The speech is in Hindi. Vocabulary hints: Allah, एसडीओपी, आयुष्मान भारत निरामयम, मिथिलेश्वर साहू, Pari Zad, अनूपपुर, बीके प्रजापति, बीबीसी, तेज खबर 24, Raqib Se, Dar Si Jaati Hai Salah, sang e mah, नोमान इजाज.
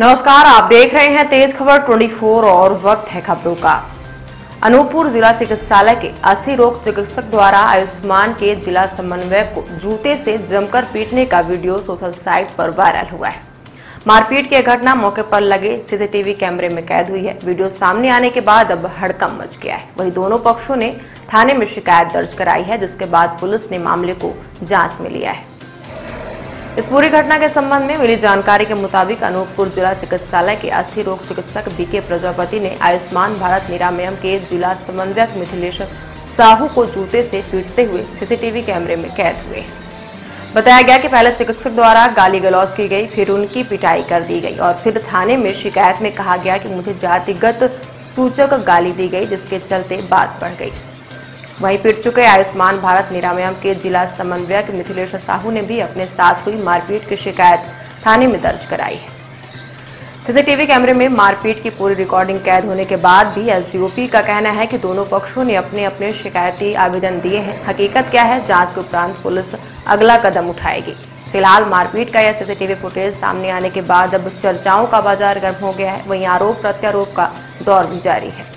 नमस्कार, आप देख रहे हैं तेज खबर 24 और वक्त है खबरों का। अनूपपुर जिला चिकित्सालय के अस्थि रोग चिकित्सक द्वारा आयुष्मान के जिला समन्वयक को जूते से जमकर पीटने का वीडियो सोशल साइट पर वायरल हुआ है। मारपीट की घटना मौके पर लगे सीसीटीवी कैमरे में कैद हुई है। वीडियो सामने आने के बाद अब हड़कंप मच गया है। वहीं दोनों पक्षों ने थाने में शिकायत दर्ज कराई है, जिसके बाद पुलिस ने मामले को जांच में लिया है। इस पूरी घटना के संबंध में मिली जानकारी के मुताबिक अनूपपुर जिला चिकित्सालय के अस्थि रोग चिकित्सक बीके प्रजापति ने आयुष्मान भारत निरामयम के जिला समन्वयक मिथिलेश्वर साहू को जूते से पीटते हुए सीसीटीवी कैमरे में कैद हुए। बताया गया कि पहले चिकित्सक द्वारा गाली गलौज की गई, फिर उनकी पिटाई कर दी गई और फिर थाने में शिकायत में कहा गया कि मुझे जातिगत सूचक गाली दी गई, जिसके चलते बात बढ़ गई। वहीं पीट चुके आयुष्मान भारत निरामयम के जिला समन्वयक मिथिलेश्वर साहू ने भी अपने साथ हुई मारपीट की शिकायत थाने में दर्ज कराई है। सीसीटीवी कैमरे में मारपीट की पूरी रिकॉर्डिंग कैद होने के बाद भी एसडीओपी का कहना है कि दोनों पक्षों ने अपने अपने शिकायती आवेदन दिए हैं। हकीकत क्या है, जांच के उपरांत पुलिस अगला कदम उठाएगी। फिलहाल मारपीट का यह सीसीटीवी फुटेज सामने आने के बाद अब चर्चाओं का बाजार गर्म हो गया है। वहीं आरोप प्रत्यारोप का दौर भी जारी है।